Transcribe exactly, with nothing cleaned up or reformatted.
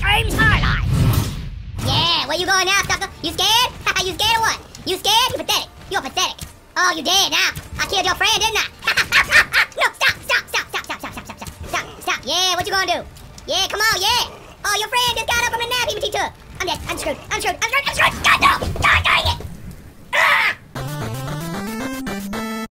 screams hard eyes. Yeah, where you going now, sucker? You scared? You scared or what? You scared? You pathetic. You're pathetic. Oh, you dead now. I killed your friend, didn't I? No, stop, stop, stop, stop, stop, stop, stop, stop, stop, stop. Yeah, what you gonna do? Yeah, come on, yeah. Oh, your friend just got up from the nap he took. I'm dead. I'm screwed. I'm screwed. I'm screwed. I'm screwed. God, no. God, dang it.